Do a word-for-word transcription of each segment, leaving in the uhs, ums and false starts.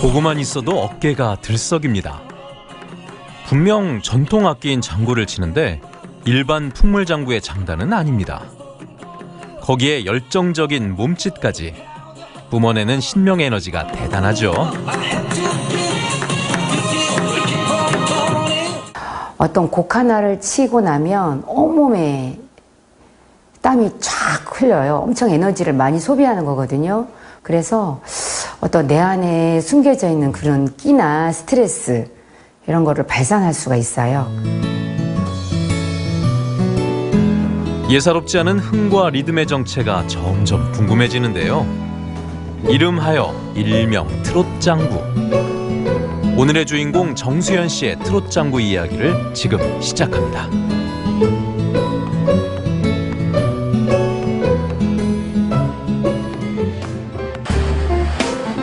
보고만 있어도 어깨가 들썩입니다. 분명 전통 악기인 장구를 치는데 일반 풍물장구의 장단은 아닙니다. 거기에 열정적인 몸짓까지 뿜어내는 신명의 에너지가 대단하죠. 어떤 곡 하나를 치고 나면 온몸에 땀이 쫙 흘려요. 엄청 에너지를 많이 소비하는 거거든요. 그래서 어떤 내 안에 숨겨져 있는 그런 끼나 스트레스 이런 거를 발산할 수가 있어요. 예사롭지 않은 흥과 리듬의 정체가 점점 궁금해지는데요. 이름하여 일명 트롯장구. 오늘의 주인공 정수연 씨의 트롯장구 이야기를 지금 시작합니다.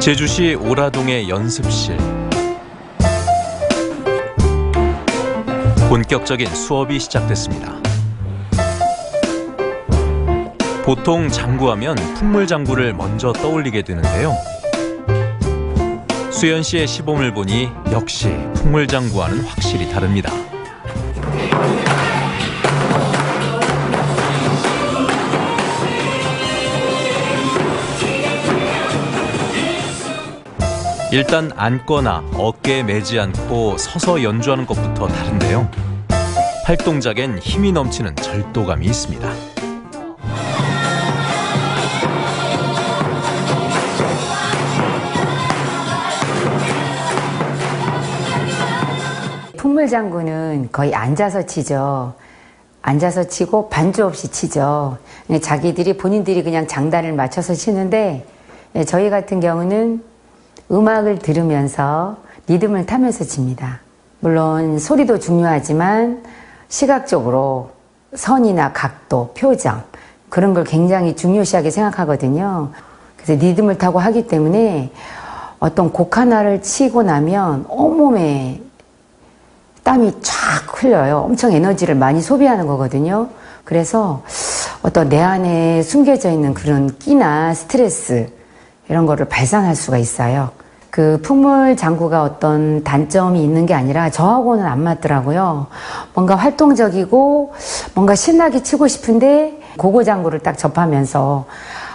제주시 오라동의 연습실. 본격적인 수업이 시작됐습니다. 보통 장구하면 풍물장구를 먼저 떠올리게 되는데요. 수연 씨의 시범을 보니 역시 풍물장구와는 확실히 다릅니다. 일단 앉거나 어깨에 매지 않고 서서 연주하는 것부터 다른데요. 팔동작엔 힘이 넘치는 절도감이 있습니다. 풍물장구는 거의 앉아서 치죠. 앉아서 치고 반주 없이 치죠. 자기들이 본인들이 그냥 장단을 맞춰서 치는데 저희 같은 경우는 음악을 들으면서 리듬을 타면서 칩니다. 물론 소리도 중요하지만 시각적으로 선이나 각도, 표정 그런 걸 굉장히 중요시하게 생각하거든요. 그래서 리듬을 타고 하기 때문에 어떤 곡 하나를 치고 나면 온몸에 땀이 쫙 흘려요. 엄청 에너지를 많이 소비하는 거거든요. 그래서 어떤 내 안에 숨겨져 있는 그런 끼나 스트레스 이런 거를 발산할 수가 있어요. 그 풍물장구가 어떤 단점이 있는 게 아니라 저하고는 안 맞더라고요. 뭔가 활동적이고 뭔가 신나게 치고 싶은데 고고장구를 딱 접하면서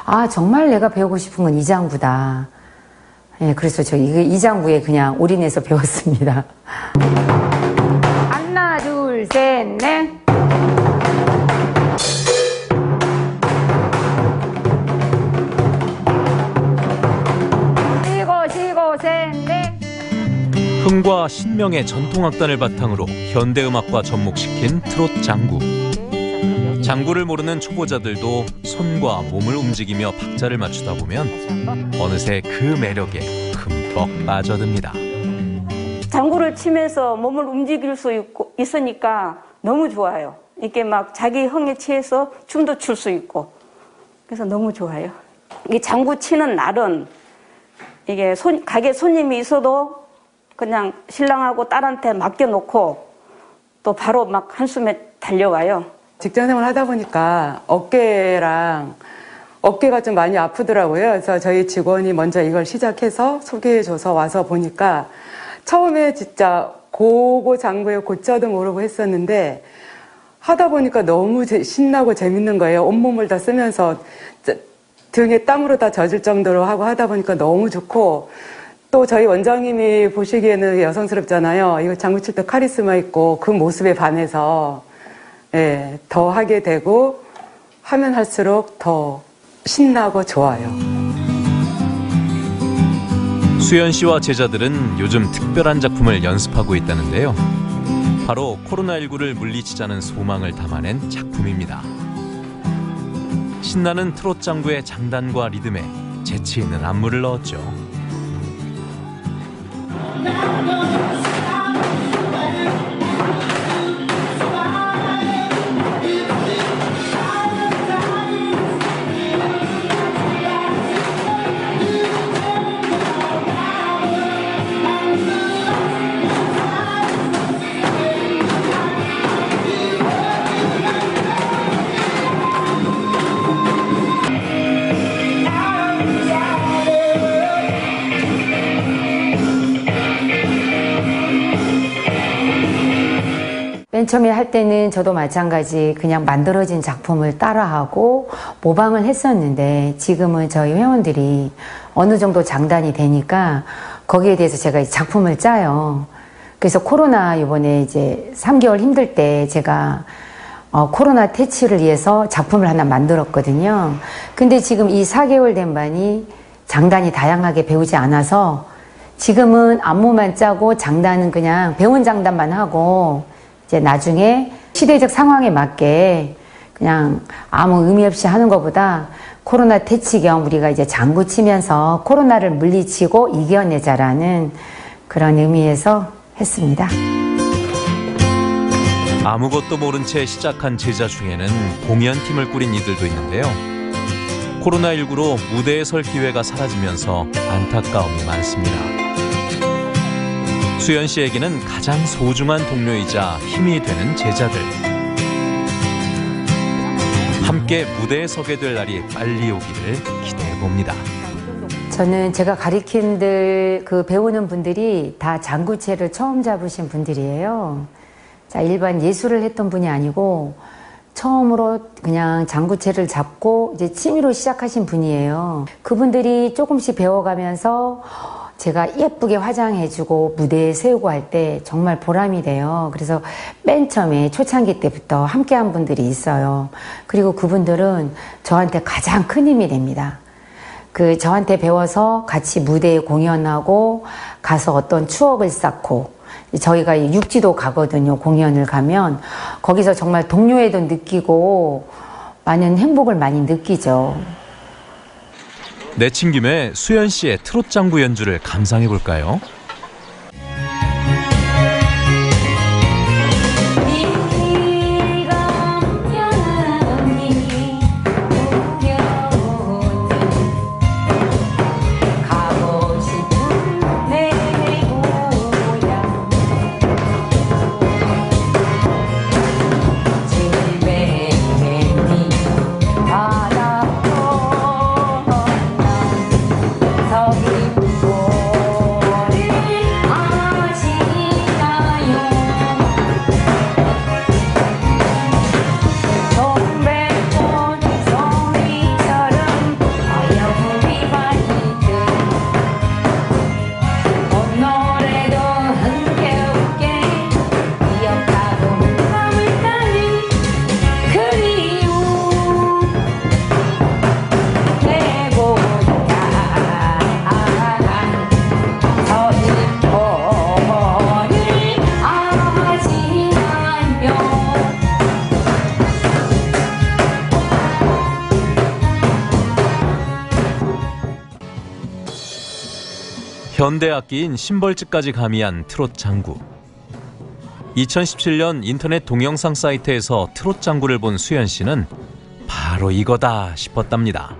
아 정말 내가 배우고 싶은 건 이 장구다. 예, 그래서 저 이 장구에 그냥 올인해서 배웠습니다. 하나 둘 셋 넷. 흥과 신명의 전통악단을 바탕으로 현대음악과 접목시킨 트롯 장구. 장구를 모르는 초보자들도 손과 몸을 움직이며 박자를 맞추다 보면 어느새 그 매력에 흠뻑 빠져듭니다. 장구를 치면서 몸을 움직일 수 있고 있으니까 너무 좋아요. 이렇게 막 자기 흥에 취해서 춤도 출 수 있고 그래서 너무 좋아요. 이 장구 치는 날은 이게 손, 가게 손님이 있어도 그냥 신랑하고 딸한테 맡겨놓고 또 바로 막 한숨에 달려와요. 직장생활 하다 보니까 어깨랑 어깨가 좀 많이 아프더라고요. 그래서 저희 직원이 먼저 이걸 시작해서 소개해줘서 와서 보니까 처음에 진짜 고고 장구에 고쳐도 모르고 했었는데 하다 보니까 너무 신나고 재밌는 거예요. 온몸을 다 쓰면서 등에 땀으로 다 젖을 정도로 하고 하다 보니까 너무 좋고 또 저희 원장님이 보시기에는 여성스럽잖아요. 이거 장구 칠 때 카리스마 있고 그 모습에 반해서 예, 더 하게 되고 하면 할수록 더 신나고 좋아요. 수연 씨와 제자들은 요즘 특별한 작품을 연습하고 있다는데요. 바로 코로나십구를 물리치자는 소망을 담아낸 작품입니다. 신나는 트롯 장구의 장단과 리듬에 재치 있는 안무를 넣었죠. 맨 처음에 할 때는 저도 마찬가지 그냥 만들어진 작품을 따라하고 모방을 했었는데, 지금은 저희 회원들이 어느 정도 장단이 되니까 거기에 대해서 제가 작품을 짜요. 그래서 코로나 이번에 이제 삼 개월 힘들 때 제가 어, 코로나 퇴치를 위해서 작품을 하나 만들었거든요. 근데 지금 이 사 개월 된 반이 장단이 다양하게 배우지 않아서 지금은 안무만 짜고 장단은 그냥 배운 장단만 하고, 이제 나중에 시대적 상황에 맞게 그냥 아무 의미 없이 하는 것보다 코로나 퇴치 겸 우리가 이제 장구 치면서 코로나를 물리치고 이겨내자라는 그런 의미에서 했습니다. 아무것도 모른 채 시작한 제자 중에는 공연팀을 꾸린 이들도 있는데요. 코로나 일구로 무대에 설 기회가 사라지면서 안타까움이 많습니다. 수연 씨에게는 가장 소중한 동료이자 힘이 되는 제자들. 함께 무대에 서게 될 날이 빨리 오기를 기대해봅니다. 저는 제가 가리킨들 그 배우는 분들이 다 장구채를 처음 잡으신 분들이에요. 자, 일반 예술을 했던 분이 아니고 처음으로 그냥 장구채를 잡고 이제 취미로 시작하신 분이에요. 그분들이 조금씩 배워가면서 제가 예쁘게 화장해주고 무대에 세우고 할 때 정말 보람이 돼요. 그래서 맨 처음에 초창기 때부터 함께한 분들이 있어요. 그리고 그분들은 저한테 가장 큰 힘이 됩니다. 그 저한테 배워서 같이 무대에 공연하고 가서 어떤 추억을 쌓고, 저희가 육지도 가거든요. 공연을 가면 거기서 정말 동료애도 느끼고 많은 행복을 많이 느끼죠. 내친 김에 수연 씨의 트롯장구 연주를 감상해 볼까요? 현대악기인 심벌집까지 가미한 트롯장구. 이천십칠 년 인터넷 동영상 사이트에서 트롯장구를 본 수연 씨는 바로 이거다 싶었답니다.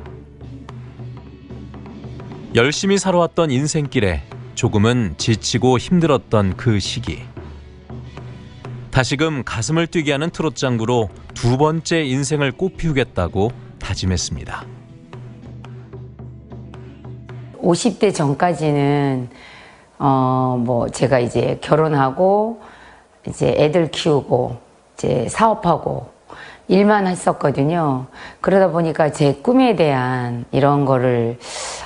열심히 살아왔던 인생길에 조금은 지치고 힘들었던 그 시기. 다시금 가슴을 뛰게 하는 트롯장구로 두 번째 인생을 꽃피우겠다고 다짐했습니다. 오십 대 전까지는 어 뭐 제가 이제 결혼하고 이제 애들 키우고 이제 사업하고 일만 했었거든요. 그러다 보니까 제 꿈에 대한 이런 거를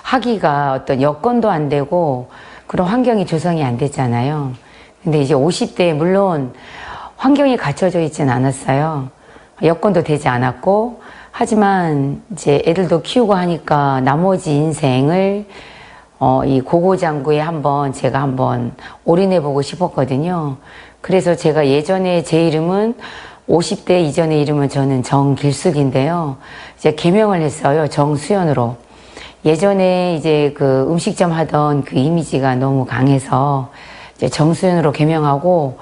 하기가 어떤 여건도 안 되고 그런 환경이 조성이 안 됐잖아요. 근데 이제 오십 대에 물론 환경이 갖춰져 있진 않았어요. 여건도 되지 않았고, 하지만 이제 애들도 키우고 하니까 나머지 인생을 어, 이 고고장구에 한번 제가 한번 올인해보고 싶었거든요. 그래서 제가 예전에 제 이름은 오십 대 이전의 이름은 저는 정길숙인데요. 이제 개명을 했어요. 정수연으로. 예전에 이제 그 음식점 하던 그 이미지가 너무 강해서 이제 정수연으로 개명하고,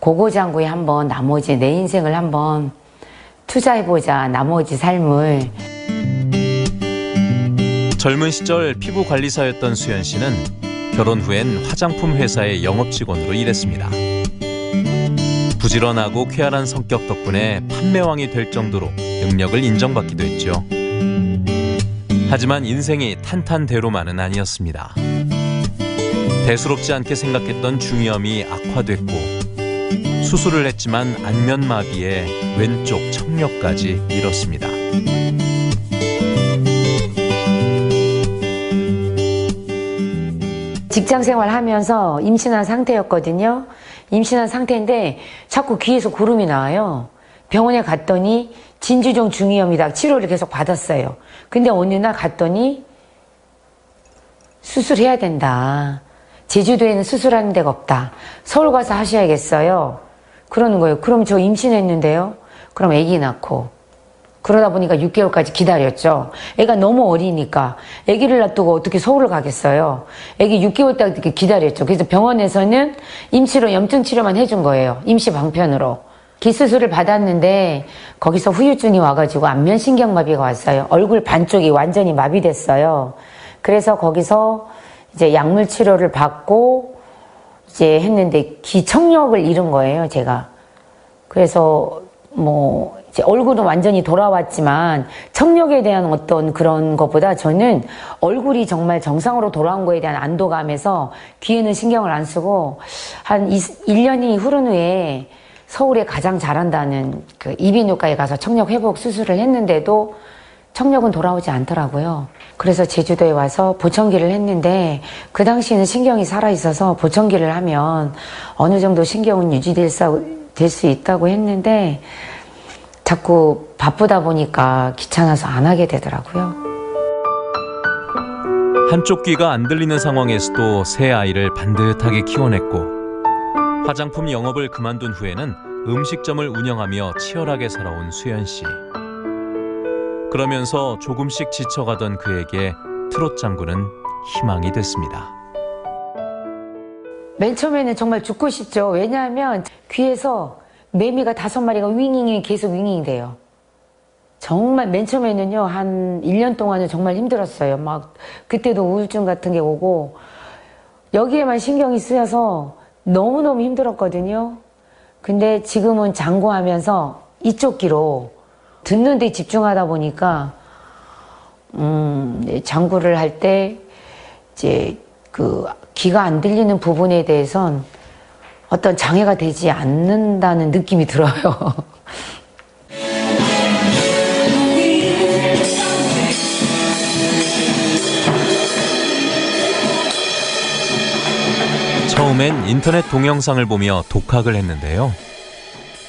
고고장구에 한번 나머지 내 인생을 한번 투자해보자, 나머지 삶을. 젊은 시절 피부관리사였던 수연 씨는 결혼 후엔 화장품 회사의 영업직원으로 일했습니다. 부지런하고 쾌활한 성격 덕분에 판매왕이 될 정도로 능력을 인정받기도 했죠. 하지만 인생이 탄탄대로만은 아니었습니다. 대수롭지 않게 생각했던 중이염이 악화됐고, 수술을 했지만 안면마비에 왼쪽 청력까지 잃었습니다. 직장 생활하면서 임신한 상태였거든요. 임신한 상태인데 자꾸 귀에서 고름이 나와요. 병원에 갔더니 진주종 중이염이다. 치료를 계속 받았어요. 근데 어느 날 갔더니 수술해야 된다. 제주도에는 수술하는 데가 없다. 서울 가서 하셔야겠어요. 그러는 거예요. 그럼 저 임신했는데요. 그럼 아기 낳고. 그러다 보니까 육 개월까지 기다렸죠. 애가 너무 어리니까 아기를 놔두고 어떻게 서울을 가겠어요. 아기 육 개월까지 기다렸죠. 그래서 병원에서는 임시로 염증 치료만 해준 거예요. 임시 방편으로. 귀수술을 받았는데 거기서 후유증이 와가지고 안면신경마비가 왔어요. 얼굴 반쪽이 완전히 마비됐어요. 그래서 거기서 이제 약물 치료를 받고 이제 했는데 귀 청력을 잃은 거예요, 제가. 그래서 뭐 이제 얼굴은 완전히 돌아왔지만 청력에 대한 어떤 그런 것보다 저는 얼굴이 정말 정상으로 돌아온 거에 대한 안도감에서 귀에는 신경을 안 쓰고 한 일 년이 흐른 후에 서울에 가장 잘한다는 그 이비인후과에 가서 청력 회복 수술을 했는데도 청력은 돌아오지 않더라고요. 그래서 제주도에 와서 보청기를 했는데 그 당시에는 신경이 살아있어서 보청기를 하면 어느 정도 신경은 유지될 수 있다고 했는데 자꾸 바쁘다 보니까 귀찮아서 안 하게 되더라고요. 한쪽 귀가 안 들리는 상황에서도 새 아이를 반듯하게 키워냈고 화장품 영업을 그만둔 후에는 음식점을 운영하며 치열하게 살아온 수연 씨. 그러면서 조금씩 지쳐가던 그에게 트롯장구는 희망이 됐습니다. 맨 처음에는 정말 죽고 싶죠. 왜냐하면 귀에서 매미가 다섯 마리가 윙윙이 계속 윙윙이 돼요. 정말 맨 처음에는요. 한 일 년 동안은 정말 힘들었어요. 막 그때도 우울증 같은 게 오고 여기에만 신경이 쓰여서 너무너무 힘들었거든요. 근데 지금은 장구하면서 이쪽 귀로 듣는 데 집중하다 보니까, 음, 장구를 할 때, 이제, 그, 귀가 안 들리는 부분에 대해선 어떤 장애가 되지 않는다는 느낌이 들어요. 처음엔 인터넷 동영상을 보며 독학을 했는데요.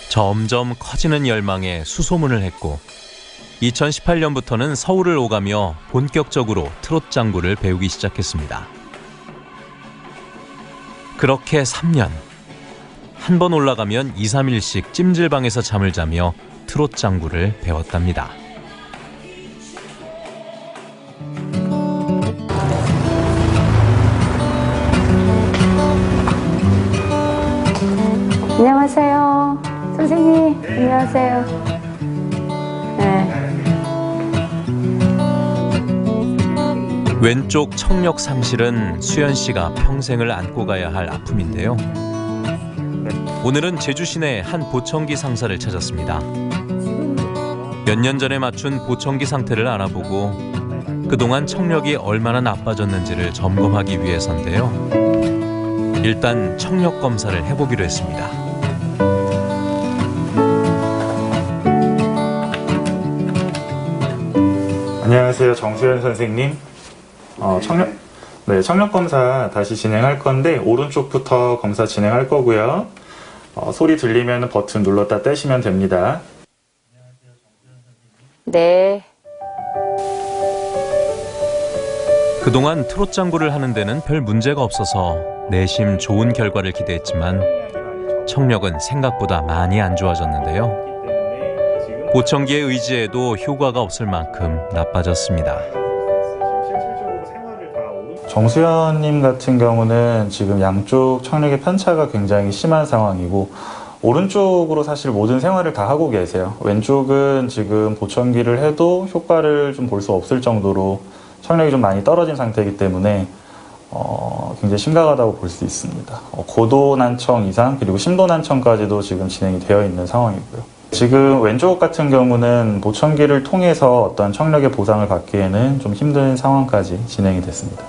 점점 커지는 열망에 수소문을 했고 이천십팔 년부터는 서울을 오가며 본격적으로 트롯장구를 배우기 시작했습니다. 그렇게 삼 년. 한 번 올라가면 이, 삼 일씩 찜질방에서 잠을 자며 트롯장구를 배웠답니다. 안녕하세요. 선생님, 안녕하세요. 네. 왼쪽 청력 상실은 수연 씨가 평생을 안고 가야 할 아픔인데요. 오늘은 제주 시내 한 보청기 상사를 찾았습니다. 몇 년 전에 맞춘 보청기 상태를 알아보고 그동안 청력이 얼마나 나빠졌는지를 점검하기 위해서인데요. 일단 청력 검사를 해보기로 했습니다. 안녕하세요, 정수연 선생님. 어, 청력, 네, 청력 검사 다시 진행할 건데 오른쪽부터 검사 진행할 거고요. 어, 소리 들리면 버튼 눌렀다 떼시면 됩니다. 네. 그동안 트롯장구를 하는 데는 별 문제가 없어서 내심 좋은 결과를 기대했지만 청력은 생각보다 많이 안 좋아졌는데요. 보청기의 의지에도 효과가 없을 만큼 나빠졌습니다. 정수연님 같은 경우는 지금 양쪽 청력의 편차가 굉장히 심한 상황이고 오른쪽으로 사실 모든 생활을 다 하고 계세요. 왼쪽은 지금 보청기를 해도 효과를 좀 볼 수 없을 정도로 청력이 좀 많이 떨어진 상태이기 때문에 어, 굉장히 심각하다고 볼 수 있습니다. 고도 난청 이상 그리고 심도 난청까지도 지금 진행이 되어 있는 상황이고요. 지금 왼쪽 같은 경우는 보청기를 통해서 어떤 청력의 보상을 받기에는 좀 힘든 상황까지 진행이 됐습니다.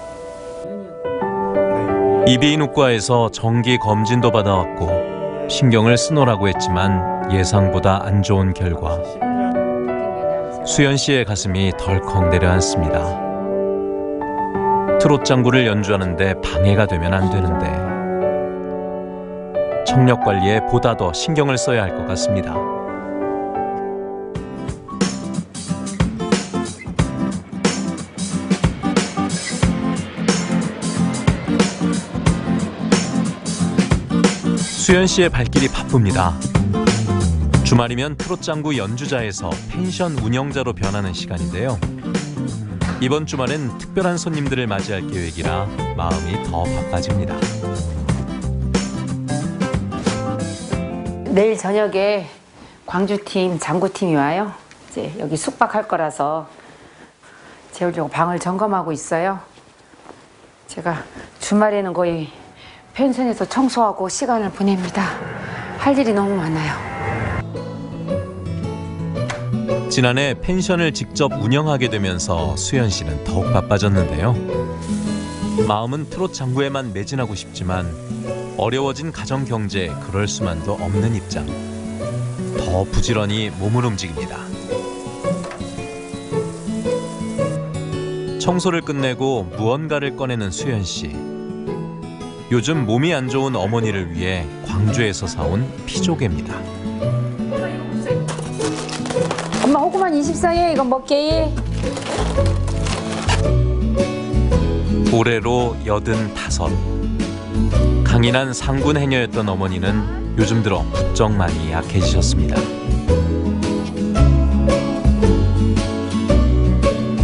이비인후과에서 정기 검진도 받아왔고 신경을 쓰노라고 했지만 예상보다 안 좋은 결과. 수연 씨의 가슴이 덜컥 내려앉습니다. 트롯장구를 연주하는데 방해가 되면 안 되는데 청력 관리에 보다 더 신경을 써야 할 것 같습니다. 수연 씨의 발길이 바쁩니다. 주말이면 트롯장구 연주자에서 펜션 운영자로 변하는 시간인데요. 이번 주말엔 특별한 손님들을 맞이할 계획이라 마음이 더 바빠집니다. 내일 저녁에 광주팀, 장구팀이 와요. 이제 여기 숙박할 거라서 재우려고 방을 점검하고 있어요. 제가 주말에는 거의 펜션에서 청소하고 시간을 보냅니다. 할 일이 너무 많아요. 지난해 펜션을 직접 운영하게 되면서 수연 씨는 더욱 바빠졌는데요. 마음은 트롯 장구에만 매진하고 싶지만 어려워진 가정 경제에 그럴 수만도 없는 입장. 더 부지런히 몸을 움직입니다. 청소를 끝내고 무언가를 꺼내는 수연 씨. 요즘 몸이 안 좋은 어머니를 위해 광주에서 사온 피조개입니다. 엄마 호구만 이십사 개 이거 먹게. 올해로 여든다섯. 강인한 상군 해녀였던 어머니는 요즘 들어 부쩍 많이 약해지셨습니다.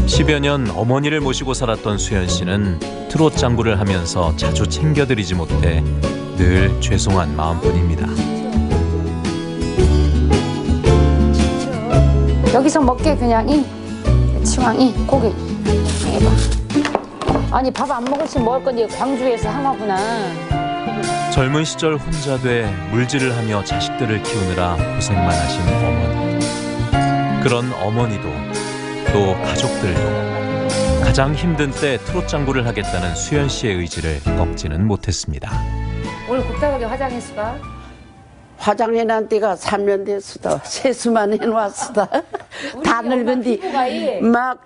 십여 년 어머니를 모시고 살았던 수연 씨는 트롯 장구를 하면서 자주 챙겨드리지 못해 늘 죄송한 마음뿐입니다. 여기서 먹게 그냥 이 치왕이 고기. 해봐. 아니 밥 안 먹었으면 먹을 건데 광주에서 하나구나. 젊은 시절 혼자 돼 물질을 하며 자식들을 키우느라 고생만 하신 어머니. 그런 어머니도. 또 가족들도 가장 힘든 때 트롯장구를 하겠다는 수연 씨의 의지를 꺾지는 못했습니다. 오늘 복잡하게 화장했수가? 화장해난 때가 삼 년 됐수다. 세수만 해놨수다. 다 늙은디 막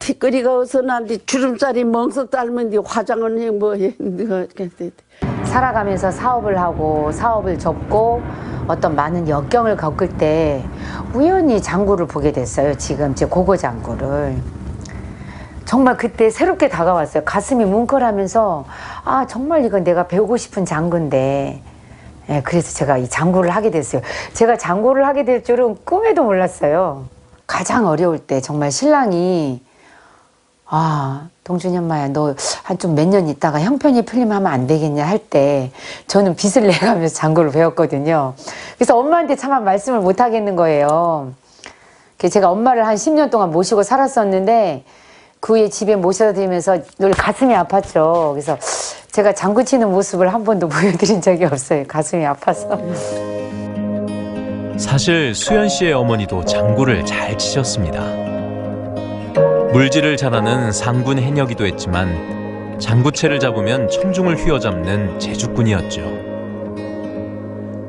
티끌이가 어서 난디 주름살이 멍석 닮은디 화장은 뭐 살아가면서 사업을 하고 사업을 접고 어떤 많은 역경을 겪을 때 우연히 장구를 보게 됐어요. 지금 제 고고 장구를. 정말 그때 새롭게 다가왔어요. 가슴이 뭉클하면서 아 정말 이건 내가 배우고 싶은 장구인데. 예, 그래서 제가 이 장구를 하게 됐어요. 제가 장구를 하게 될 줄은 꿈에도 몰랐어요. 가장 어려울 때 정말 신랑이 아 동준이 엄마야 너 한 좀 몇 년 있다가 형편이 풀리면 하면 안 되겠냐 할 때 저는 빚을 내가면서 장구를 배웠거든요. 그래서 엄마한테 차마 말씀을 못 하겠는 거예요. 제가 엄마를 한 십 년 동안 모시고 살았었는데 그 후에 집에 모셔드리면서 늘 가슴이 아팠죠. 그래서 제가 장구 치는 모습을 한 번도 보여드린 적이 없어요. 가슴이 아파서. 사실 수연 씨의 어머니도 장구를 잘 치셨습니다. 물질을 잘하는 상군 해녀기도 했지만 장구채를 잡으면 청중을 휘어잡는 제주꾼이었죠.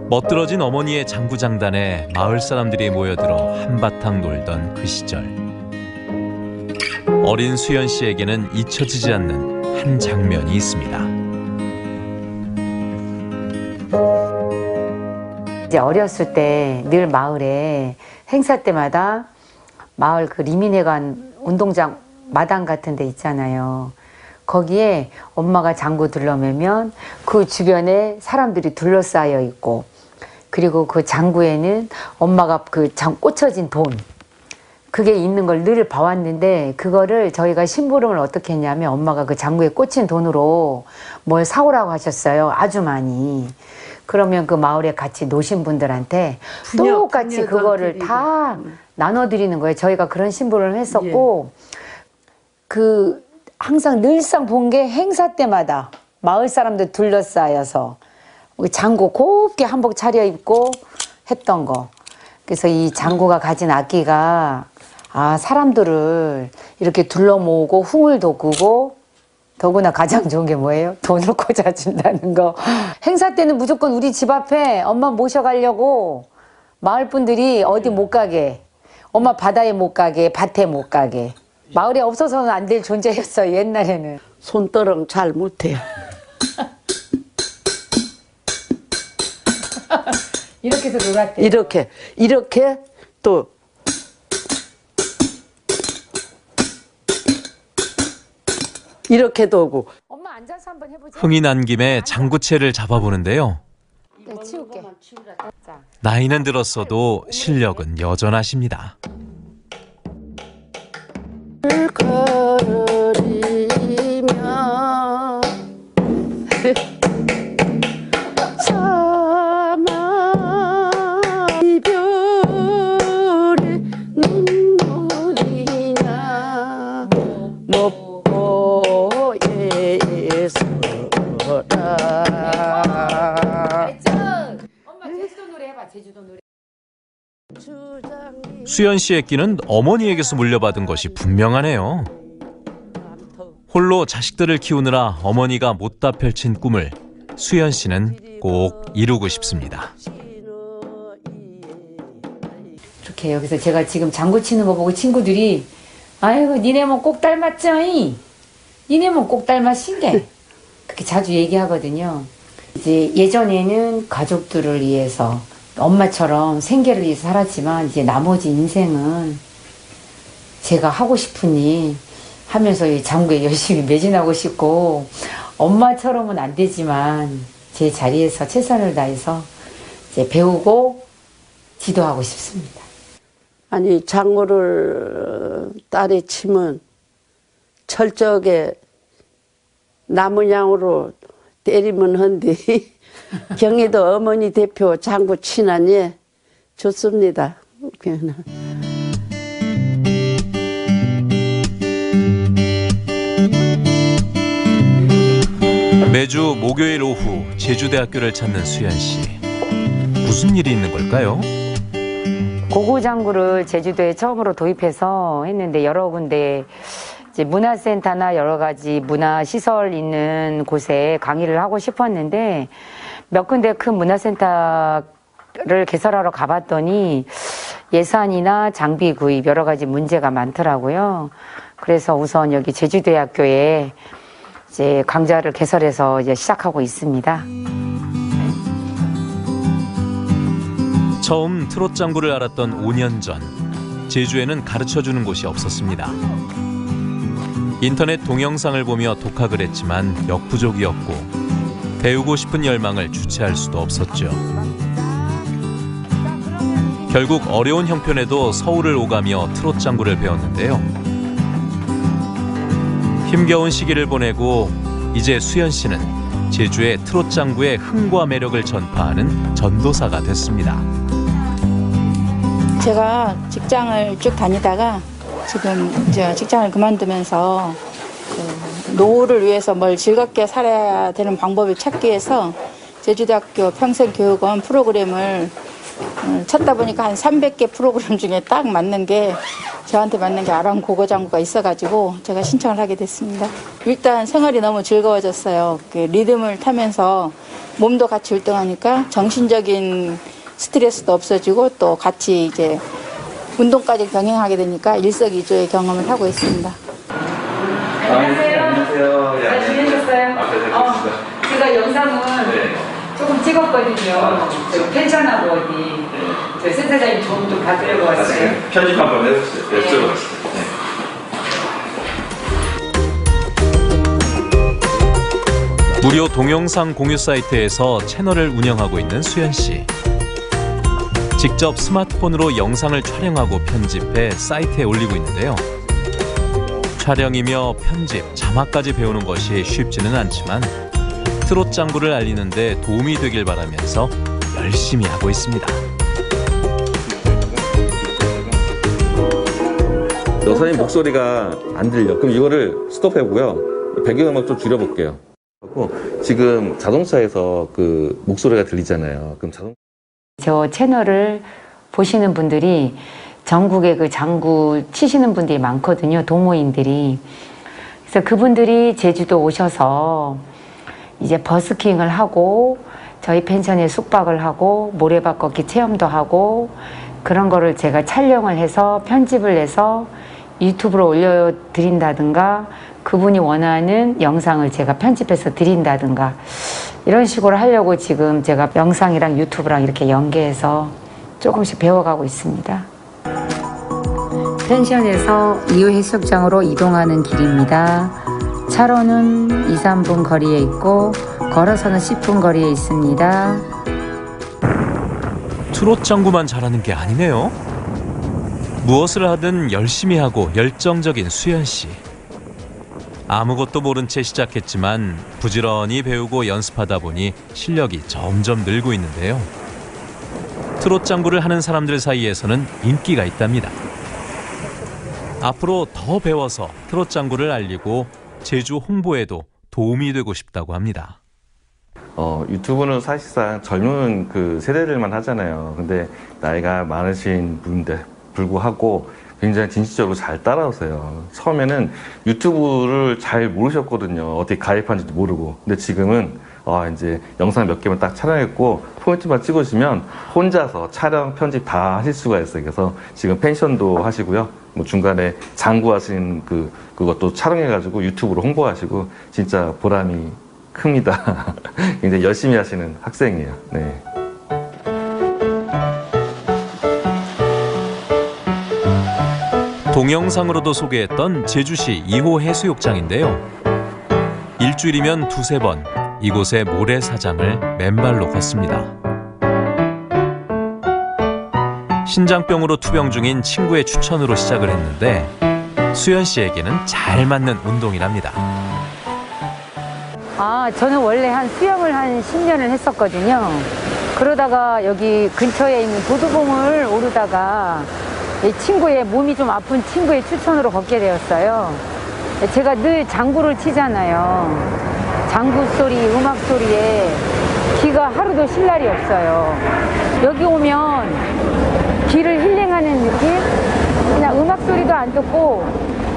멋들어진 어머니의 장구장단에 마을 사람들이 모여들어 한바탕 놀던 그 시절. 어린 수연 씨에게는 잊혀지지 않는 한 장면이 있습니다. 이제 어렸을 때 늘 마을에 행사 때마다 마을 그 리민회관 운동장 마당 같은 데 있잖아요. 거기에 엄마가 장구 둘러매면 그 주변에 사람들이 둘러싸여 있고 그리고 그 장구에는 엄마가 그 장 꽂혀진 돈 그게 있는 걸 늘 봐왔는데 그거를 저희가 심부름을 어떻게 했냐면 엄마가 그 장구에 꽂힌 돈으로 뭘 사오라고 하셨어요. 아주 많이. 그러면 그 마을에 같이 노신 분들한테 분야, 똑같이 그거를 드리고. 다 나눠드리는 거예요. 저희가 그런 심부름을 했었고 예. 그 항상 늘상 본 게 행사 때마다 마을 사람들 둘러싸여서 장구 곱게 한복 차려입고 했던 거. 그래서 이 장구가 가진 악기가 아 사람들을 이렇게 둘러모으고 흥을 돋구고 더구나 가장 좋은 게 뭐예요? 돈을 꽂아준다는 거. 행사 때는 무조건 우리 집 앞에 엄마 모셔가려고 마을 분들이 어디 못 가게, 엄마 바다에 못 가게, 밭에 못 가게. 마을에 없어서는 안 될 존재였어요, 옛날에는. 손떠름 잘 못해요. 이렇게 해서 놀았대요. 이렇게, 이렇게 또. 이렇게도 오고. 엄마 앉아서 한번 해보자. 흥이 난 김에 장구채를 잡아보는데요. 네, 치울게. 나이는 들었어도 실력은 여전하십니다. 걸으리며 사막 이별의 눈물이나 목포에서라. 엄마 제주도 노래 해봐. 제주도 노래. 수연 씨의 끼는 어머니에게서 물려받은 것이 분명하네요. 홀로 자식들을 키우느라 어머니가 못다 펼친 꿈을 수연 씨는 꼭 이루고 싶습니다. 이렇게 여기서 제가 지금 장구 치는 거 보고 친구들이 아이고 니네 몸 꼭 닮았죠? 니네 몸 꼭 닮았신데 그렇게 자주 얘기하거든요. 이제 예전에는 가족들을 위해서 엄마처럼 생계를 위해서 살았지만 이제 나머지 인생은 제가 하고 싶은 일 하면서 이 장구에 열심히 매진하고 싶고 엄마처럼은 안 되지만 제 자리에서 최선을 다해서 이제 배우고 지도하고 싶습니다. 아니 장구를 딸이 치면 철저하게 나무냥으로 때리면 한데 경희도 어머니 대표 장구 친하니 좋습니다. 매주 목요일 오후 제주대학교를 찾는 수연 씨. 무슨 일이 있는 걸까요? 고구 장구를 제주도에 처음으로 도입해서 했는데 여러 군데 이제 문화센터나 여러 가지 문화시설 있는 곳에 강의를 하고 싶었는데 몇 군데 큰 문화센터를 개설하러 가봤더니 예산이나 장비 구입 여러 가지 문제가 많더라고요. 그래서 우선 여기 제주대학교에 이제 강좌를 개설해서 이제 시작하고 있습니다. 처음 트롯장구를 알았던 오 년 전, 제주에는 가르쳐주는 곳이 없었습니다. 인터넷 동영상을 보며 독학을 했지만 역부족이었고 배우고 싶은 열망을 주체할 수도 없었죠. 결국 어려운 형편에도 서울을 오가며 트롯 장구를 배웠는데요. 힘겨운 시기를 보내고 이제 수연 씨는 제주의 트롯 장구의 흥과 매력을 전파하는 전도사가 됐습니다. 제가 직장을 쭉 다니다가 지금 이제 직장을 그만두면서 노후를 위해서 뭘 즐겁게 살아야 되는 방법을 찾기 위해서 제주대학교 평생교육원 프로그램을 찾다 보니까 한 삼백 개 프로그램 중에 딱 맞는 게 저한테 맞는 게 아랑 고고장구가 있어가지고 제가 신청을 하게 됐습니다. 일단 생활이 너무 즐거워졌어요. 리듬을 타면서 몸도 같이 활동하니까 정신적인 스트레스도 없어지고 또 같이 이제 운동까지 병행하게 되니까 일석이조의 경험을 하고 있습니다. 안녕하세요. 안녕하세요. 잘 지내셨어요? 아, 네, 어, 제가 영상은 네. 조금 찍었거든요. 아, 괜찮아 보니 네. 센터장님 도움 좀 받으려고 왔어요. 아, 편집 한번 해주세요. 네. 여쭤봤어요. 네. 무료 동영상 공유 사이트에서 채널을 운영하고 있는 수연 씨. 직접 스마트폰으로 영상을 촬영하고 편집해 사이트에 올리고 있는데요. 촬영이며 편집, 자막까지 배우는 것이 쉽지는 않지만 트롯 장구를 알리는 데 도움이 되길 바라면서 열심히 하고 있습니다. 여사님 목소리가 안 들려. 그럼 이거를 스톱해보고요. 배경음악 좀 줄여볼게요. 지금 자동차에서 그 목소리가 들리잖아요. 그럼 자동... 저 채널을 보시는 분들이 전국에 그 장구 치시는 분들이 많거든요. 동호인들이. 그래서 그분들이 제주도 오셔서 이제 버스킹을 하고 저희 펜션에 숙박을 하고 모래밭 걷기 체험도 하고 그런 거를 제가 촬영을 해서 편집을 해서 유튜브로 올려드린다든가 그분이 원하는 영상을 제가 편집해서 드린다든가 이런 식으로 하려고 지금 제가 영상이랑 유튜브랑 이렇게 연계해서 조금씩 배워가고 있습니다. 펜션에서 이유해수욕장으로 이동하는 길입니다. 차로는 이, 삼 분 거리에 있고 걸어서는 십 분 거리에 있습니다. 트롯장구만 잘하는 게 아니네요. 무엇을 하든 열심히 하고 열정적인 수연 씨. 아무것도 모른 채 시작했지만 부지런히 배우고 연습하다 보니 실력이 점점 늘고 있는데요. 트롯장구를 하는 사람들 사이에서는 인기가 있답니다. 앞으로 더 배워서 트롯장구를 알리고 제주 홍보에도 도움이 되고 싶다고 합니다. 어, 유튜브는 사실상 젊은 그 세대들만 하잖아요. 근데 나이가 많으신 분들 불구하고 굉장히 진취적으로 잘 따라오세요. 처음에는 유튜브를 잘 모르셨거든요. 어떻게 가입하는지도 모르고. 근데 지금은 어, 이제 영상 몇 개만 딱 촬영했고 포인트만 찍으시면 혼자서 촬영, 편집 다 하실 수가 있어요. 그래서 지금 펜션도 하시고요. 뭐 중간에 장구하신 그, 그것도 촬영해가지고 유튜브로 홍보하시고 진짜 보람이 큽니다. 굉장히 열심히 하시는 학생이에요. 네. 동영상으로도 소개했던 제주시 이 호 해수욕장인데요. 일주일이면 두세 번 이곳의 모래사장을 맨발로 걷습니다. 신장병으로 투병 중인 친구의 추천으로 시작을 했는데 수연 씨에게는 잘 맞는 운동이랍니다. 아, 저는 원래 한 수영을 한 십 년을 했었거든요. 그러다가 여기 근처에 있는 도두봉을 오르다가 이 친구의 몸이 좀 아픈 친구의 추천으로 걷게 되었어요. 제가 늘 장구를 치잖아요. 장구 소리, 음악 소리에 귀가 하루도 쉴 날이 없어요. 여기 오면 귀를 힐링하는 느낌? 그냥 음악 소리도 안 듣고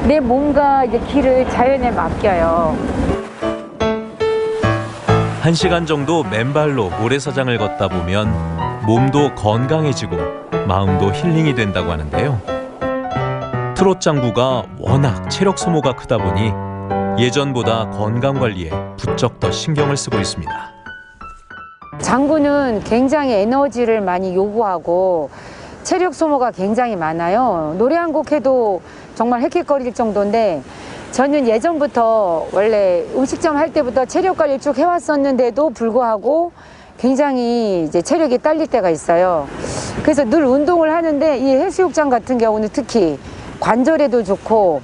내 몸과 이제 귀를 자연에 맡겨요. 한 시간 정도 맨발로 모래사장을 걷다 보면 몸도 건강해지고 마음도 힐링이 된다고 하는데요. 트롯장구가 워낙 체력 소모가 크다 보니 예전보다 건강관리에 부쩍 더 신경을 쓰고 있습니다. 장구는 굉장히 에너지를 많이 요구하고 체력 소모가 굉장히 많아요. 노래 한 곡 해도 정말 헥헥거릴 정도인데 저는 예전부터 원래 음식점 할 때부터 체력관리를 쭉 해왔었는데도 불구하고 굉장히 이제 체력이 딸릴 때가 있어요. 그래서 늘 운동을 하는데 이 해수욕장 같은 경우는 특히 관절에도 좋고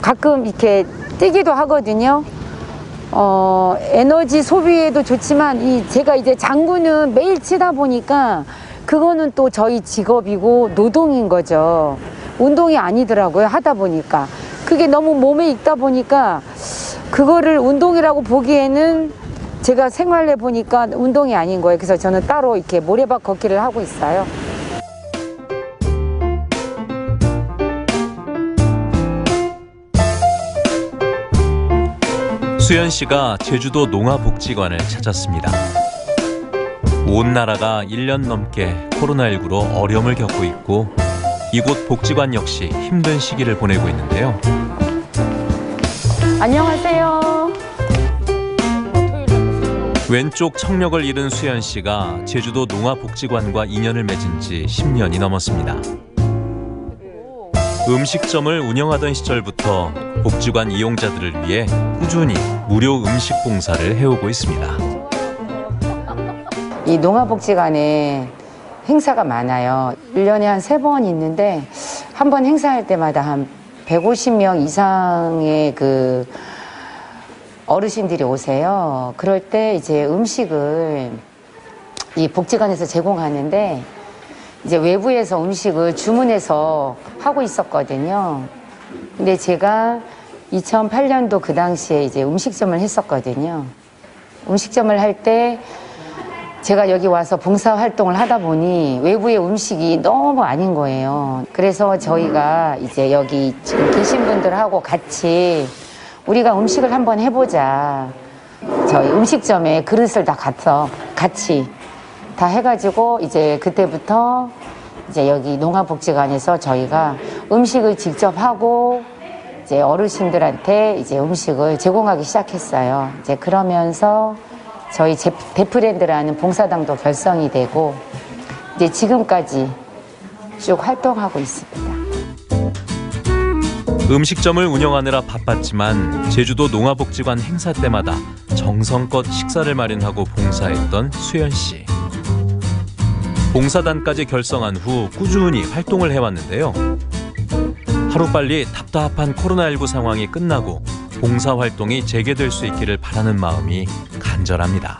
가끔 이렇게 뛰기도 하거든요. 어, 에너지 소비에도 좋지만 이 제가 이제 장구는 매일 치다 보니까 그거는 또 저희 직업이고 노동인 거죠. 운동이 아니더라고요. 하다 보니까. 그게 너무 몸에 있다 보니까 그거를 운동이라고 보기에는 제가 생활해 보니까 운동이 아닌 거예요. 그래서 저는 따로 이렇게 모래밭 걷기를 하고 있어요. 수연 씨가 제주도 농아복지관을 찾았습니다. 온 나라가 일 년 넘게 코로나 일구로 어려움을 겪고 있고 이곳 복지관 역시 힘든 시기를 보내고 있는데요. 안녕하세요. 왼쪽 청력을 잃은 수연 씨가 제주도 농아복지관과 인연을 맺은 지 십 년이 넘었습니다. 음식점을 운영하던 시절부터 복지관 이용자들을 위해 꾸준히 무료 음식 봉사를 해오고 있습니다. 이 농아복지관에 행사가 많아요. 일 년에 한 세 번 있는데 한 번 행사할 때마다 한 백오십 명 이상의 그 어르신들이 오세요. 그럴 때 이제 음식을 이 복지관에서 제공하는데 이제 외부에서 음식을 주문해서 하고 있었거든요. 근데 제가 이천팔 년도 그 당시에 이제 음식점을 했었거든요. 음식점을 할 때 제가 여기 와서 봉사활동을 하다 보니 외부의 음식이 너무 아닌 거예요. 그래서 저희가 이제 여기 지금 계신 분들하고 같이 우리가 음식을 한번 해보자. 저희 음식점에 그릇을 다 갖서 같이 다 해가지고 이제 그때부터 이제 여기 농아복지관에서 저희가 음식을 직접 하고 이제 어르신들한테 이제 음식을 제공하기 시작했어요. 이제 그러면서 저희 데프렌드라는 봉사당도 결성이 되고 이제 지금까지 쭉 활동하고 있습니다. 음식점을 운영하느라 바빴지만 제주도 농아복지관 행사 때마다 정성껏 식사를 마련하고 봉사했던 수연 씨. 봉사단까지 결성한 후 꾸준히 활동을 해왔는데요. 하루빨리 답답한 코로나 일구 상황이 끝나고 봉사활동이 재개될 수 있기를 바라는 마음이 간절합니다.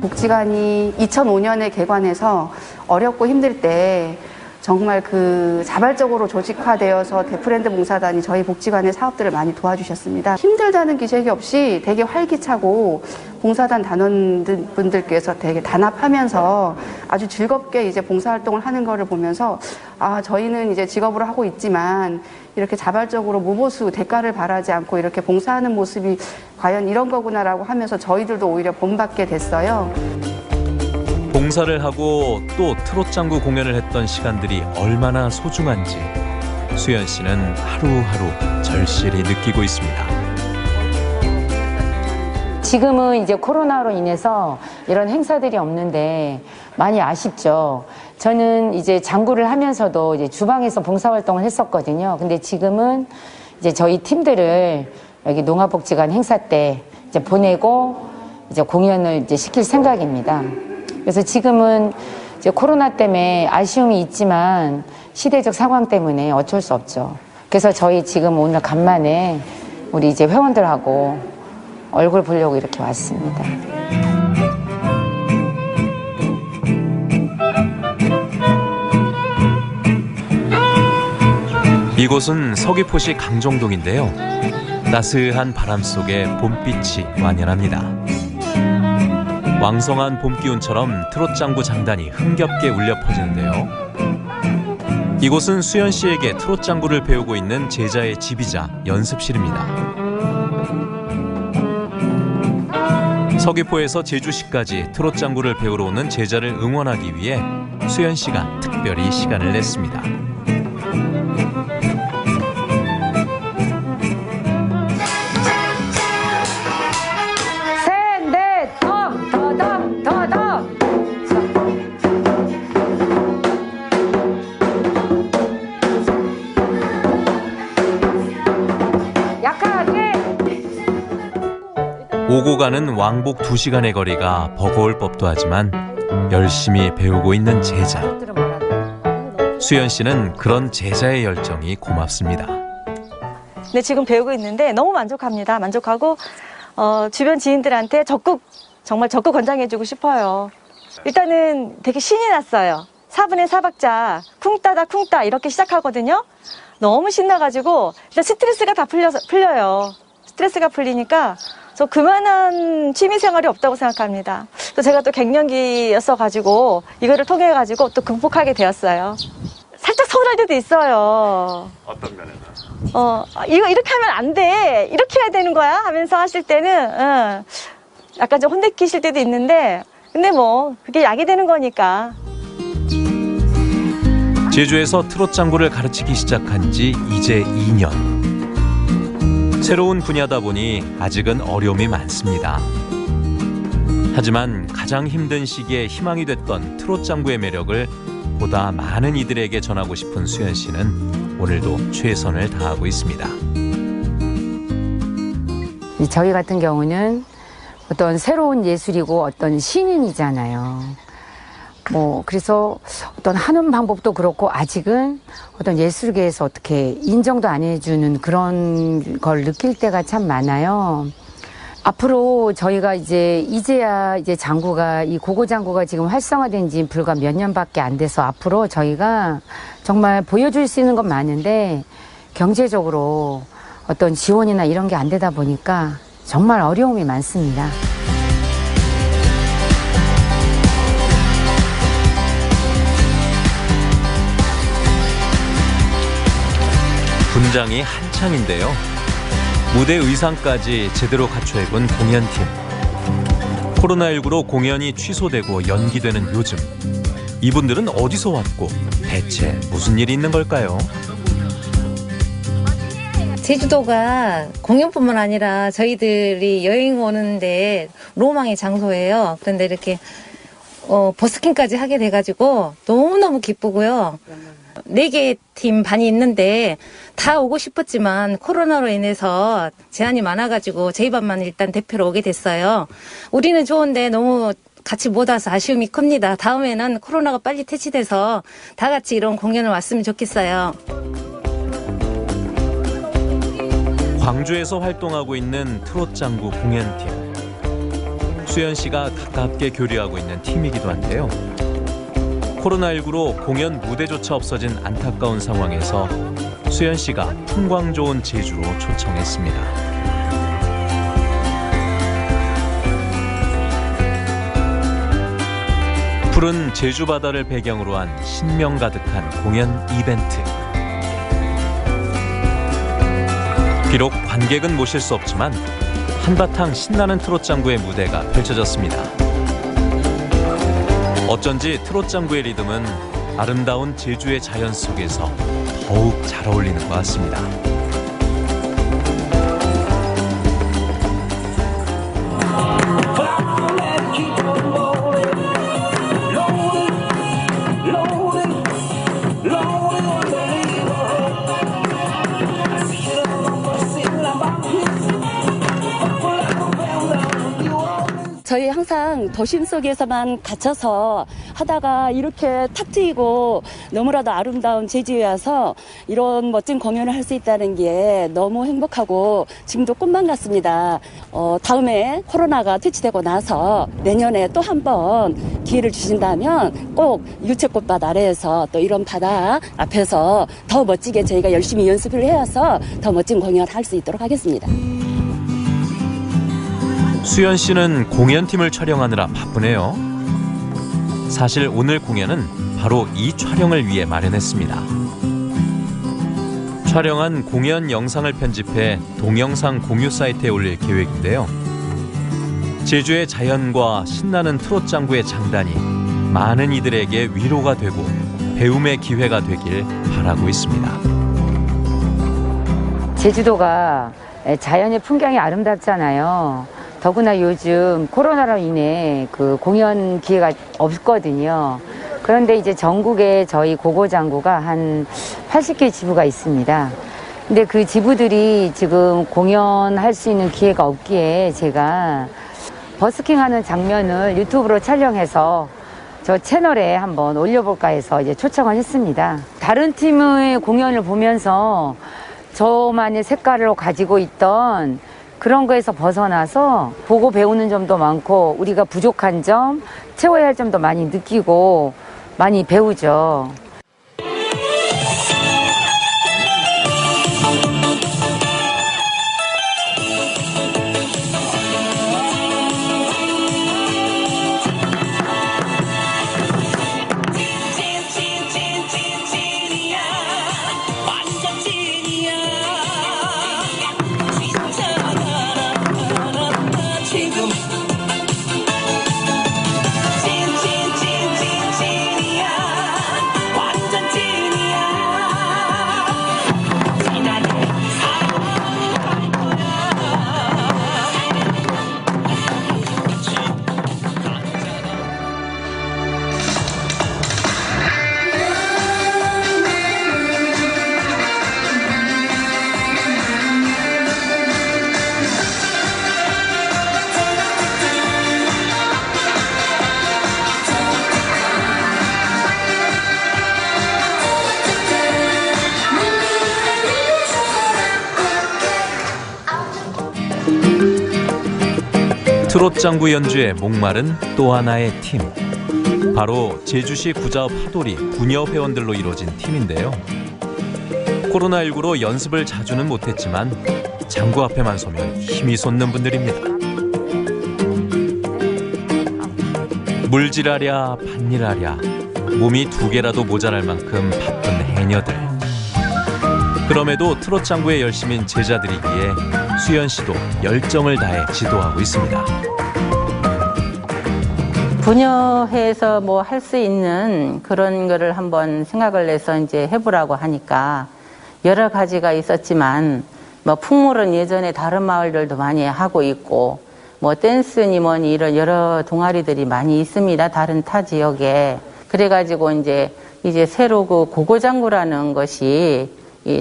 복지관이 이천오 년에 개관해서 어렵고 힘들 때 정말 그 자발적으로 조직화되어서 데프렌드 봉사단이 저희 복지관의 사업들을 많이 도와주셨습니다. 힘들다는 기색이 없이 되게 활기차고 봉사단 단원분들께서 되게 단합하면서 아주 즐겁게 이제 봉사활동을 하는 거를 보면서 아, 저희는 이제 직업으로 하고 있지만 이렇게 자발적으로 무보수 대가를 바라지 않고 이렇게 봉사하는 모습이 과연 이런 거구나라고 하면서 저희들도 오히려 본받게 됐어요. 봉사를 하고 또 트롯장구 공연을 했던 시간들이 얼마나 소중한지 수연 씨는 하루하루 절실히 느끼고 있습니다. 지금은 이제 코로나로 인해서 이런 행사들이 없는데 많이 아쉽죠. 저는 이제 장구를 하면서도 이제 주방에서 봉사활동을 했었거든요. 근데 지금은 이제 저희 팀들을 여기 농아복지관 행사 때 이제 보내고 이제 공연을 이제 시킬 생각입니다. 그래서 지금은 이제 코로나 때문에 아쉬움이 있지만 시대적 상황 때문에 어쩔 수 없죠. 그래서 저희 지금 오늘 간만에 우리 이제 회원들하고 얼굴 보려고 이렇게 왔습니다. 이곳은 서귀포시 강정동인데요. 따스한 바람 속에 봄빛이 만연합니다. 왕성한 봄기운처럼 트롯장구 장단이 흥겹게 울려 퍼지는데요. 이곳은 수연 씨에게 트롯장구를 배우고 있는 제자의 집이자 연습실입니다. 서귀포에서 제주시까지 트롯장구를 배우러 오는 제자를 응원하기 위해 수연 씨가 특별히 시간을 냈습니다. 오고 가는 왕복 두 시간의 거리가 버거울 법도 하지만 열심히 배우고 있는 제자. 수연 씨는 그런 제자의 열정이 고맙습니다. 네, 지금 배우고 있는데 너무 만족합니다. 만족하고 어, 주변 지인들한테 적극, 정말 적극 권장해주고 싶어요. 일단은 되게 신이 났어요. 사 분의 사 박자, 쿵따다 쿵따 이렇게 시작하거든요. 너무 신나가지고 일단 스트레스가 다 풀려, 풀려요. 스트레스가 풀리니까 저 그만한 취미생활이 없다고 생각합니다. 또 제가 또 갱년기였어가지고 이거를 통해가지고 또 극복하게 되었어요. 살짝 서운할 때도 있어요. 어떤 면에서? 어, 이거 이렇게 하면 안 돼. 이렇게 해야 되는 거야 하면서 하실 때는 응, 약간 좀 혼내키실 때도 있는데 근데 뭐 그게 약이 되는 거니까. 제주에서 트롯장구를 가르치기 시작한 지 이제 이 년. 새로운 분야다 보니 아직은 어려움이 많습니다. 하지만 가장 힘든 시기에 희망이 됐던 트롯장구의 매력을 보다 많은 이들에게 전하고 싶은 수연 씨는 오늘도 최선을 다하고 있습니다. 저희 같은 경우는 어떤 새로운 예술이고 어떤 신인이잖아요. 뭐 그래서 어떤 하는 방법도 그렇고 아직은 어떤 예술계에서 어떻게 인정도 안 해주는 그런 걸 느낄 때가 참 많아요. 앞으로 저희가 이제 이제야 이제 장구가 이 고고장구가 지금 활성화된 지 불과 몇 년밖에 안 돼서 앞으로 저희가 정말 보여줄 수 있는 건 많은데 경제적으로 어떤 지원이나 이런 게 안 되다 보니까 정말 어려움이 많습니다. 분장이 한창인데요. 무대 의상까지 제대로 갖춰 입은 공연팀. 코로나십구로 공연이 취소되고 연기되는 요즘, 이분들은 어디서 왔고 대체 무슨 일이 있는 걸까요? 제주도가 공연뿐만 아니라 저희들이 여행 오는데 로망의 장소예요. 그런데 이렇게 어, 버스킹까지 하게 돼가지고 너무너무 기쁘고요. 네 개 팀 반이 있는데 다 오고 싶었지만 코로나로 인해서 제한이 많아가지고 저희 반만 일단 대표로 오게 됐어요. 우리는 좋은데 너무 같이 못 와서 아쉬움이 큽니다. 다음에는 코로나가 빨리 퇴치돼서 다 같이 이런 공연을 왔으면 좋겠어요. 광주에서 활동하고 있는 트롯장구 공연팀. 수연 씨가 가깝게 교류하고 있는 팀이기도 한데요. 코로나십구로 공연 무대조차 없어진 안타까운 상황에서 수연 씨가 풍광 좋은 제주로 초청했습니다. 푸른 제주 바다를 배경으로 한 신명 가득한 공연 이벤트. 비록 관객은 모실 수 없지만 한바탕 신나는 트롯장구의 무대가 펼쳐졌습니다. 어쩐지 트롯장구의 리듬은 아름다운 제주의 자연 속에서 더욱 잘 어울리는 것 같습니다. 저희 항상 도심 속에서만 갇혀서 하다가 이렇게 탁 트이고 너무나도 아름다운 제주에 와서 이런 멋진 공연을 할 수 있다는 게 너무 행복하고 지금도 꿈만 같습니다. 어, 다음에 코로나가 퇴치되고 나서 내년에 또 한 번 기회를 주신다면 꼭 유채꽃밭 아래에서 또 이런 바다 앞에서 더 멋지게 저희가 열심히 연습을 해와서 더 멋진 공연을 할 수 있도록 하겠습니다. 수연 씨는 공연팀을 촬영하느라 바쁘네요. 사실 오늘 공연은 바로 이 촬영을 위해 마련했습니다. 촬영한 공연 영상을 편집해 동영상 공유 사이트에 올릴 계획인데요. 제주의 자연과 신나는 트롯장구의 장단이 많은 이들에게 위로가 되고 배움의 기회가 되길 바라고 있습니다. 제주도가 자연의 풍경이 아름답잖아요. 더구나 요즘 코로나로 인해 그 공연 기회가 없거든요. 그런데 이제 전국에 저희 고고장구가 한 팔십 개 지부가 있습니다. 근데 그 지부들이 지금 공연할 수 있는 기회가 없기에 제가 버스킹하는 장면을 유튜브로 촬영해서 저 채널에 한번 올려볼까 해서 이제 초청을 했습니다. 다른 팀의 공연을 보면서 저만의 색깔을 가지고 있던 그런 거에서 벗어나서 보고 배우는 점도 많고 우리가 부족한 점, 채워야 할 점도 많이 느끼고 많이 배우죠. 트롯장구 연주에 목마른 또 하나의 팀. 바로 제주시 구자읍 하도리 구녀 회원들로 이루어진 팀인데요. 코로나십구로 연습을 자주는 못했지만 장구 앞에만 서면 힘이 솟는 분들입니다. 물질하랴 밭일하랴 몸이 두 개라도 모자랄 만큼 바쁜 해녀들. 그럼에도 트롯장구의 열심인 제자들이기에 수연 씨도 열정을 다해 지도하고 있습니다. 분야에서 뭐 할 수 있는 그런 거를 한번 생각을 해서 이제 해보라고 하니까 여러 가지가 있었지만 뭐 풍물은 예전에 다른 마을들도 많이 하고 있고 뭐 댄스니 뭐니 이런 여러 동아리들이 많이 있습니다. 다른 타 지역에. 그래가지고 이제 이제 새로 그 고고장구라는 것이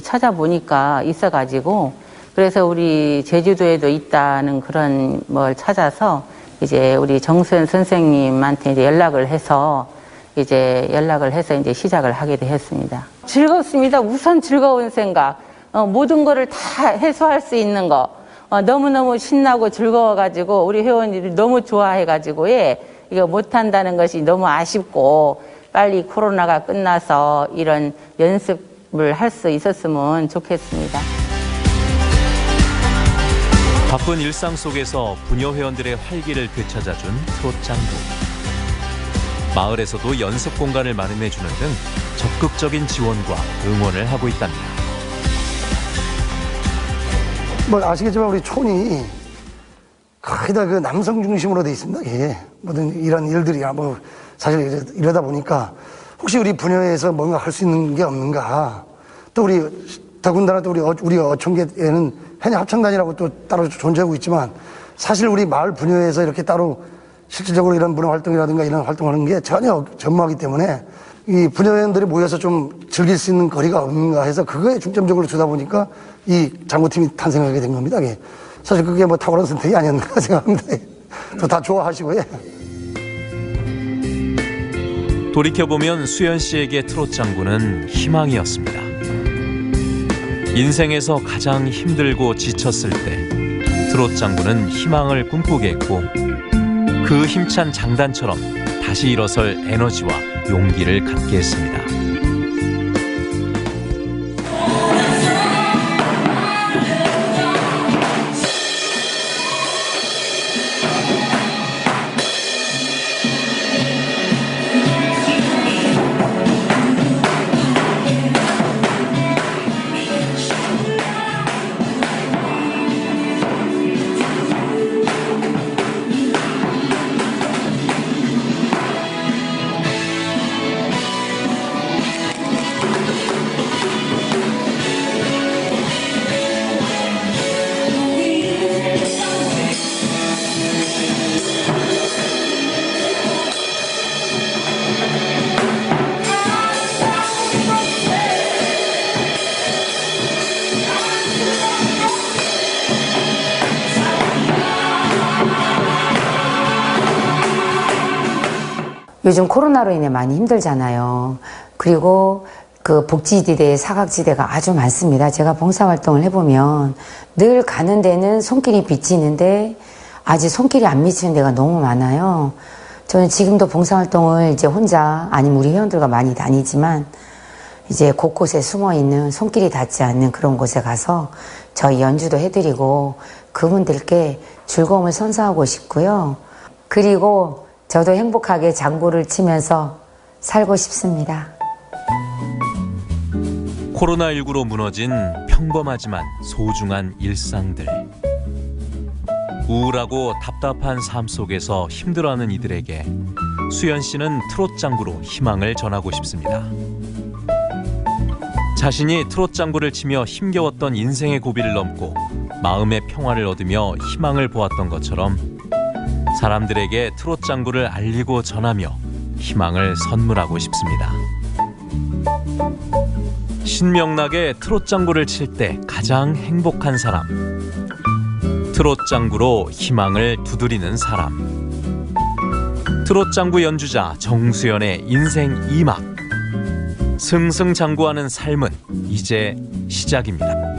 찾아보니까 있어가지고 그래서 우리 제주도에도 있다는 그런 걸 찾아서 이제 우리 정수연 선생님한테 이제 연락을 해서 이제 연락을 해서 이제 시작을 하게 되었습니다. 즐겁습니다. 우선 즐거운 생각. 어, 모든 거를 다 해소할 수 있는 거. 어, 너무너무 신나고 즐거워가지고 우리 회원들이 너무 좋아해가지고 예, 이거 못한다는 것이 너무 아쉽고 빨리 코로나가 끝나서 이런 연습을 할 수 있었으면 좋겠습니다. 바쁜 일상 속에서 부녀 회원들의 활기를 되찾아준 트롯장구. 마을에서도 연습 공간을 마련해주는 등 적극적인 지원과 응원을 하고 있답니다. 뭐 아시겠지만 우리 촌이 거의 다 그 남성 중심으로 돼 있습니다. 이게 모든 이런 일들이야 뭐 사실 이러다 보니까 혹시 우리 부녀회에서 뭔가 할 수 있는 게 없는가. 또 우리 더군다나 또 우리, 어, 우리 어촌계에는 해녀 합창단이라고 또 따로 존재하고 있지만 사실 우리 마을 분야에서 이렇게 따로 실질적으로 이런 문화 활동이라든가 이런 활동하는 게 전혀 전무하기 때문에 이 분야회원들이 모여서 좀 즐길 수 있는 거리가 없는가 해서 그거에 중점적으로 주다 보니까 이 장구팀이 탄생하게 된 겁니다. 이게. 사실 그게 뭐 탁월한 선택이 아니었나 생각합니다. 또 다 좋아하시고요. 돌이켜보면 수연 씨에게 트롯 장구는 희망이었습니다. 인생에서 가장 힘들고 지쳤을 때 트롯장구는 희망을 꿈꾸게 했고 그 힘찬 장단처럼 다시 일어설 에너지와 용기를 갖게 했습니다. 요즘 코로나로 인해 많이 힘들잖아요. 그리고 그 복지지대의 사각지대가 아주 많습니다. 제가 봉사활동을 해보면 늘 가는 데는 손길이 비치는데 아직 손길이 안 미치는 데가 너무 많아요. 저는 지금도 봉사활동을 이제 혼자 아니면 우리 회원들과 많이 다니지만 이제 곳곳에 숨어있는 손길이 닿지 않는 그런 곳에 가서 저희 연주도 해드리고 그분들께 즐거움을 선사하고 싶고요. 그리고 저도 행복하게 장구를 치면서 살고 싶습니다. 코로나십구로 무너진 평범하지만 소중한 일상들. 우울하고 답답한 삶 속에서 힘들어하는 이들에게 수연 씨는 트롯 장구로 희망을 전하고 싶습니다. 자신이 트롯 장구를 치며 힘겨웠던 인생의 고비를 넘고 마음의 평화를 얻으며 희망을 보았던 것처럼 사람들에게 트롯장구를 알리고 전하며 희망을 선물하고 싶습니다. 신명나게 트롯장구를 칠 때 가장 행복한 사람. 트롯장구로 희망을 두드리는 사람. 트롯장구 연주자 정수연의 인생 이막. 승승장구하는 삶은 이제 시작입니다.